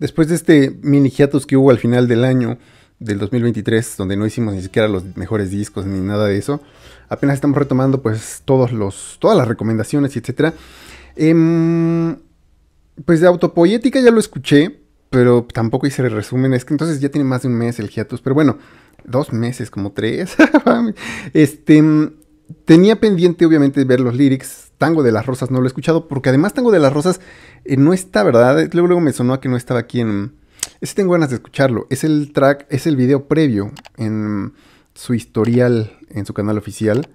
Después de este mini hiatus que hubo al final del año del 2023, donde no hicimos ni siquiera los mejores discos ni nada de eso, apenas estamos retomando pues todas las recomendaciones, etc. Pues de Autopoiética ya lo escuché, pero tampoco hice el resumen. Es que entonces ya tiene más de un mes el hiatus, pero bueno, 2 meses, como 3. Tenía pendiente obviamente ver los lyrics. Tango de las Rosas no lo he escuchado, porque además Tango de las Rosas no está, ¿verdad? Luego me sonó a que no estaba aquí en... Ese tengo ganas de escucharlo. Es el track, es el video previo en su historial, en su canal oficial.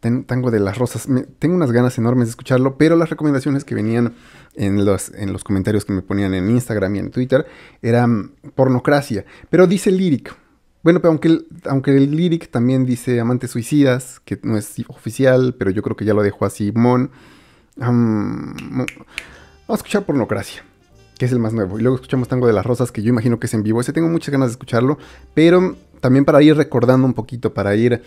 Tango de las Rosas. Tengo unas ganas enormes de escucharlo, pero las recomendaciones que venían en los comentarios que me ponían en Instagram y en Twitter eran Pornocracia. Pero dice lyric. Bueno, pero aunque el lyric también dice Amantes Suicidas, que no es oficial, pero yo creo que ya lo dejó así Mon. Vamos a escuchar Pornocracia, que es el más nuevo. Y luego escuchamos Tango de las Rosas, que yo imagino que es en vivo. Ese tengo muchas ganas de escucharlo, pero también para ir recordando un poquito, para ir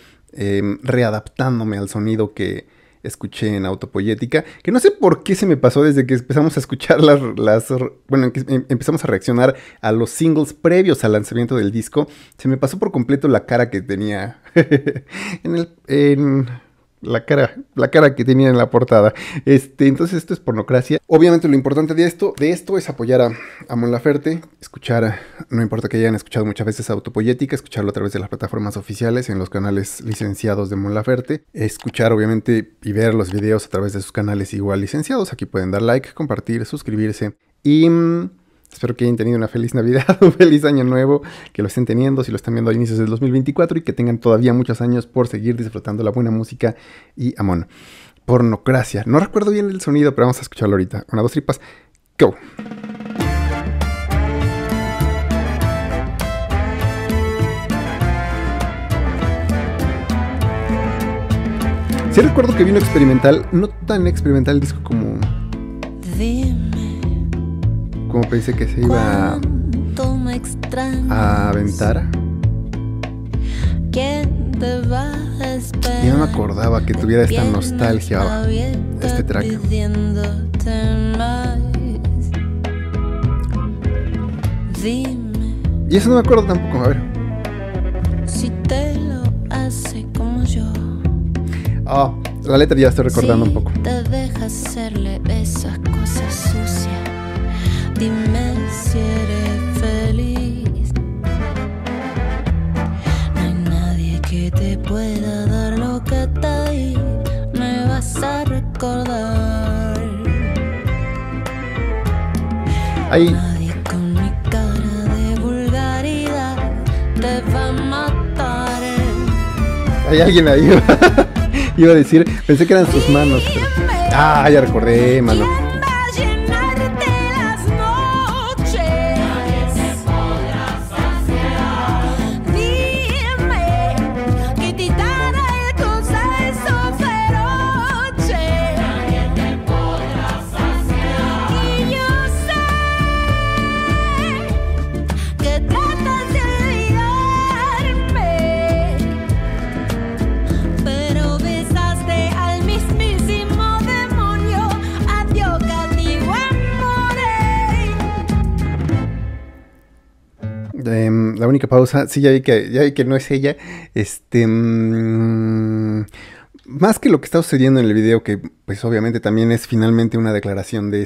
readaptándome al sonido que escuché en Autopoiética, que no sé por qué se me pasó desde que empezamos a escuchar empezamos a reaccionar a los singles previos al lanzamiento del disco. Se me pasó por completo la cara que tenía la cara que tenía en la portada. Entonces esto es Pornocracia. Obviamente lo importante de esto es apoyar a Mon Laferte, escuchar, no importa que hayan escuchado muchas veces Autopoiética, escucharlo a través de las plataformas oficiales, en los canales licenciados de Mon Laferte, escuchar obviamente y ver los videos a través de sus canales igual licenciados. Aquí pueden dar like, compartir, suscribirse y... espero que hayan tenido una feliz Navidad, un feliz año nuevo, que lo estén teniendo si lo están viendo a inicios del 2024 y que tengan todavía muchos años por seguir disfrutando la buena música y amor. Pornocracia. No recuerdo bien el sonido, pero vamos a escucharlo ahorita. 1, 2 tripas. ¡Go! Sí recuerdo que vino experimental, no tan experimental el disco como pensé que se iba a aventar. Yo no me acordaba que tuviera esta nostalgia este track. Y eso no me acuerdo tampoco, a ver. Oh, la letra ya estoy recordando un poco. Te dejas hacerle esas cosas sucias. Dime si eres feliz. No hay nadie que te pueda dar lo que te di. Me vas a recordar. Ahí. Nadie con mi cara de vulgaridad te va a matar. Hay alguien ahí. Iba a decir, pensé que eran sus manos. Pero... ah, ya recordé, mano. La única pausa, sí, ya vi que no es ella. Más que lo que está sucediendo en el video, que pues obviamente también es finalmente una declaración de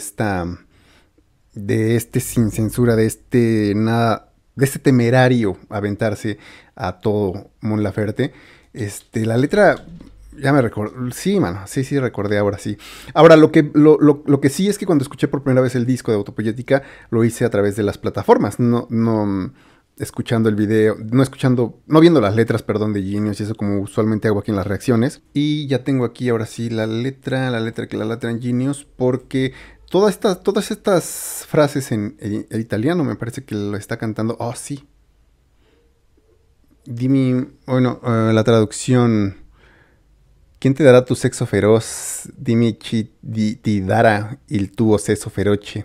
este sin censura, de este temerario aventarse a todo Mon Laferte. La letra ya me recuerdo, sí, mano, sí recordé ahora sí. Ahora lo que sí es que cuando escuché por primera vez el disco de Autopoiética lo hice a través de las plataformas, no escuchando el video, no viendo las letras, perdón, de Genius y eso, como usualmente hago aquí en las reacciones. Y ya tengo aquí ahora sí la letra que la letra en Genius, porque todas estas frases en italiano me parece que lo está cantando. Oh, sí. Dime, bueno, la traducción. ¿Quién te dará tu sexo feroz? Dime chi ti dará il tuo sexo feroce.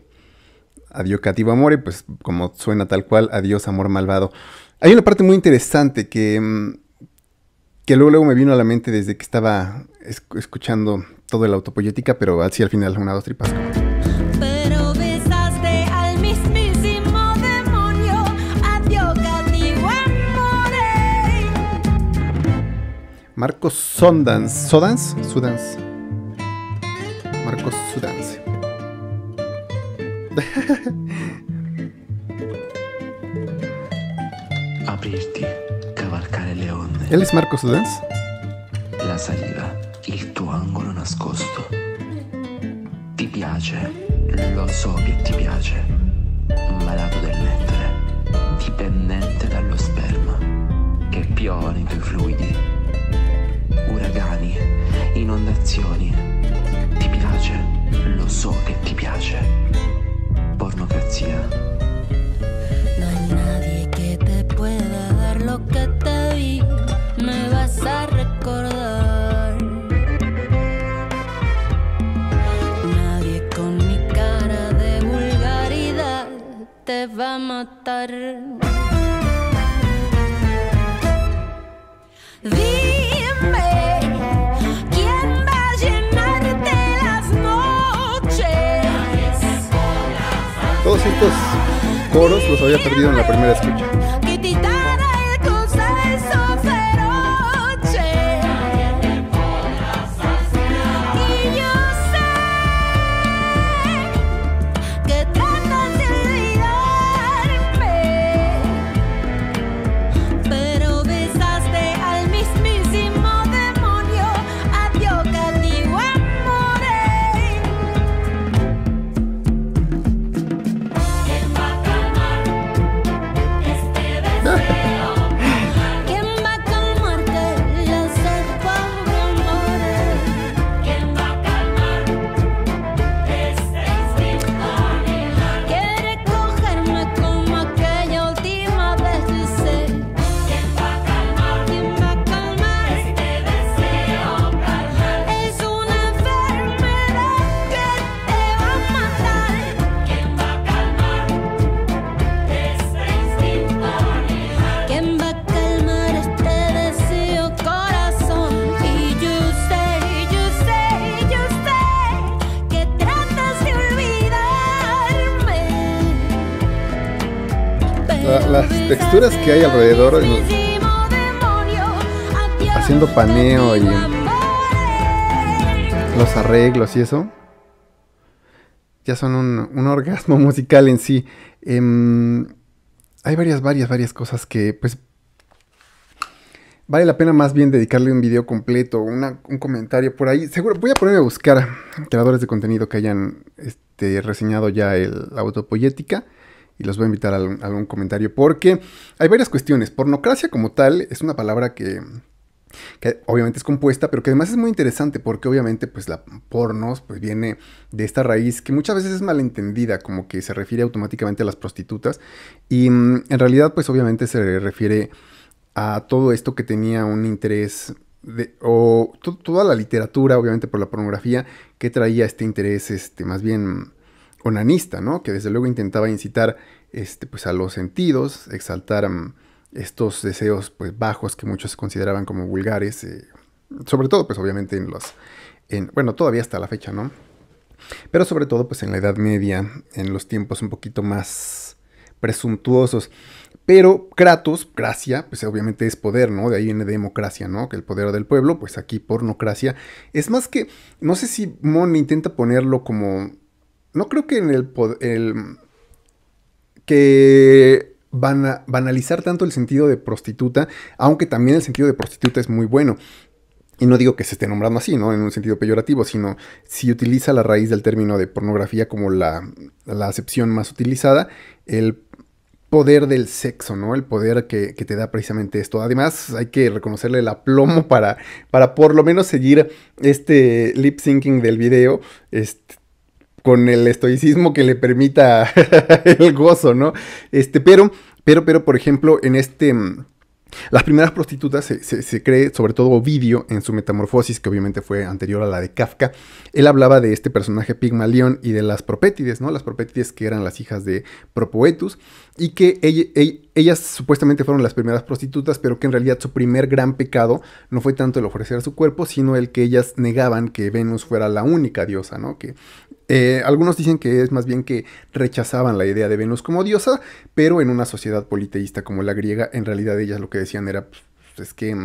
Adiós cativo amore, pues como suena tal cual, adiós amor malvado. Hay una parte muy interesante que luego me vino a la mente desde que estaba escuchando todo el Autopoiética, pero así al final 1, 2 tripas. Pero besaste al mismísimo. Marcos Sundance. ¿Sodance? Sudance. Marcos Sudance. Abrirte, cabalcar el león. ¿Él es Marcos Sudance? La salida, il tuo angolo nascosto. Ti piace, lo so che ti piace. Malato dell'etere, dipendente dallo sperma, che piove i tuoi fluidi. Uragani, inondazioni. Ti piace, lo so che ti piace. Pornocracia. No hay nadie que te pueda dar lo que te di. Me vas a recordar. Nadie con mi cara de vulgaridad te va a matar. Dime, ¿quién va a llenarte las noches? Todos estos coros los había perdido en la primera escucha. Texturas que hay alrededor haciendo paneo y los arreglos y eso ya son un orgasmo musical en sí. Hay varias cosas que pues vale la pena más bien dedicarle un video completo, un comentario por ahí. Seguro voy a ponerme a buscar creadores de contenido que hayan reseñado ya la Autopoiética. Y los voy a invitar a algún comentario porque hay varias cuestiones. Pornocracia como tal es una palabra que obviamente es compuesta, pero que además es muy interesante porque obviamente pues la pornos pues viene de esta raíz que muchas veces es malentendida, como que se refiere automáticamente a las prostitutas y en realidad pues obviamente se refiere a todo esto que tenía un interés o toda la literatura obviamente por la pornografía que traía este interés más bien onanista, ¿no? Que desde luego intentaba incitar pues a los sentidos, exaltar estos deseos pues bajos que muchos consideraban como vulgares, sobre todo pues obviamente bueno, todavía hasta la fecha, ¿no? Pero sobre todo pues en la Edad Media, en los tiempos un poquito más presuntuosos. Pero Kratos, Cracia, pues obviamente es poder, ¿no? De ahí viene democracia, ¿no? Que el poder del pueblo, pues aquí pornocracia. Es más que, no sé si Mon intenta ponerlo como... No creo que que van a banalizar tanto el sentido de prostituta, aunque también el sentido de prostituta es muy bueno. Y no digo que se esté nombrando así, ¿no? En un sentido peyorativo, sino si utiliza la raíz del término de pornografía como la acepción más utilizada, el poder del sexo, ¿no? El poder que te da precisamente esto. Además, hay que reconocerle el aplomo para por lo menos seguir este lip syncing del video, con el estoicismo que le permita el gozo, ¿no? Pero, por ejemplo, en las primeras prostitutas se cree, sobre todo Ovidio, en su Metamorfosis, que obviamente fue anterior a la de Kafka, él hablaba de este personaje Pygmalion y de las Propétides, ¿no? Las Propétides que eran las hijas de Propoetus, y que ellas supuestamente fueron las primeras prostitutas, pero que en realidad su primer gran pecado no fue tanto el ofrecer su cuerpo, sino el que ellas negaban que Venus fuera la única diosa, ¿no? Que algunos dicen que es más bien que rechazaban la idea de Venus como diosa, pero en una sociedad politeísta como la griega, en realidad ellas lo que decían era, pues, es que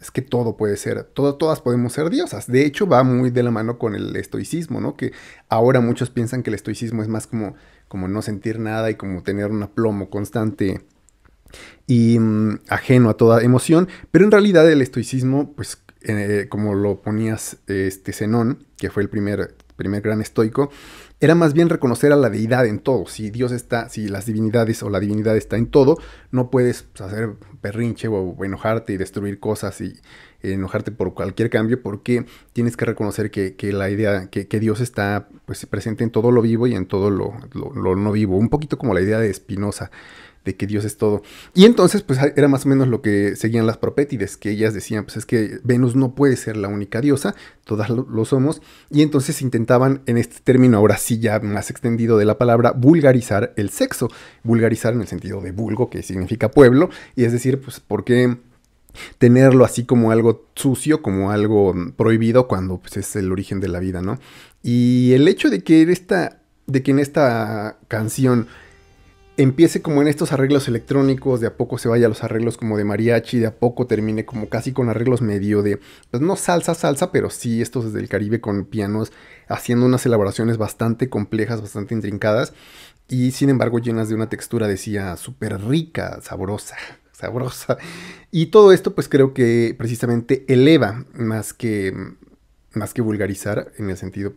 es que todo puede ser, todas podemos ser diosas. De hecho, va muy de la mano con el estoicismo, ¿no? Que ahora muchos piensan que el estoicismo es más como no sentir nada y como tener un aplomo constante y ajeno a toda emoción. Pero en realidad el estoicismo, pues, como lo ponías Zenón, que fue el primer gran estoico, era más bien reconocer a la deidad en todo. Si Dios está, si las divinidades o la divinidad está en todo, no puedes hacer berrinche o enojarte y destruir cosas y enojarte por cualquier cambio, porque tienes que reconocer que la idea, que Dios está, pues, presente en todo lo vivo y en todo lo no vivo. Un poquito como la idea de Spinoza, de que Dios es todo. Y entonces, pues, era más o menos lo que seguían las Propétides, que ellas decían, pues, es que Venus no puede ser la única diosa, todas lo somos, y entonces intentaban, en este término ahora sí ya más extendido de la palabra, vulgarizar el sexo, vulgarizar en el sentido de vulgo, que significa pueblo, y es decir, pues, ¿por qué tenerlo así como algo sucio, como algo prohibido, cuando, pues, es el origen de la vida, ¿no? Y el hecho de que en esta canción empiece como en estos arreglos electrónicos, de a poco se vaya a los arreglos como de mariachi, de a poco termine como casi con arreglos medio de, pues, no salsa, pero sí estos desde el Caribe con pianos, haciendo unas elaboraciones bastante complejas, bastante intrincadas, y sin embargo llenas de una textura, decía, súper rica, sabrosa. Y todo esto, pues, creo que precisamente eleva, más que vulgarizar en el sentido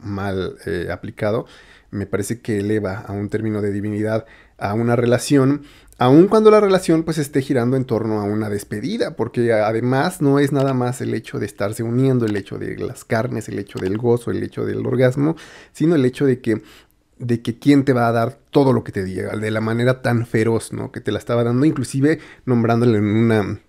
mal aplicado, me parece que eleva a un término de divinidad, a una relación, aun cuando la relación, pues, esté girando en torno a una despedida, porque además no es nada más el hecho de estarse uniendo, el hecho de las carnes, el hecho del gozo, el hecho del orgasmo, sino el hecho de que quién te va a dar todo lo que te diga, de la manera tan feroz, ¿no?, que te la estaba dando, inclusive nombrándole en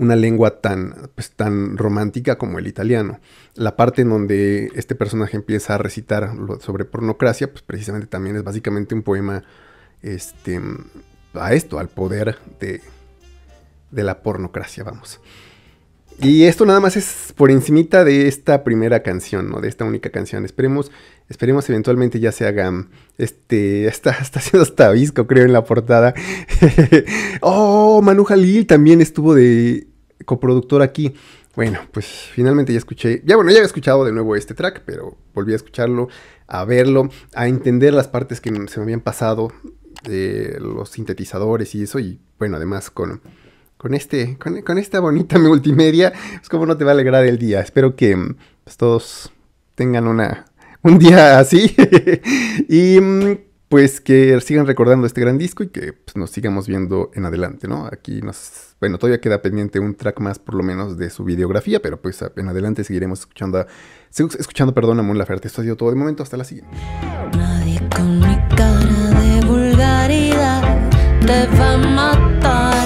una lengua tan, pues, tan romántica como el italiano. La parte en donde este personaje empieza a recitar sobre pornocracia, pues, precisamente también es básicamente un poema a esto, al poder de la pornocracia, vamos. Y esto nada más es por encimita de esta primera canción, ¿no?, de esta única canción. Esperemos eventualmente ya se haga, está haciendo hasta visco, creo, en la portada. Oh, Manu Jalil también estuvo de coproductor aquí. Bueno, pues finalmente ya había escuchado de nuevo este track, pero volví a escucharlo, a verlo, a entender las partes que se me habían pasado, los sintetizadores y eso, y bueno, además con esta bonita multimedia, pues, como no te va a alegrar el día. Espero que, pues, todos tengan un día así y, pues, que sigan recordando este gran disco y que, pues, nos sigamos viendo en adelante, ¿no? Aquí bueno, todavía queda pendiente un track más, por lo menos, de su videografía, pero, pues, en adelante seguiremos escuchando, perdón, a Mon Laferte. Esto ha sido todo de momento, hasta la siguiente. Nadie con mi cara de vulgaridad te va a matar.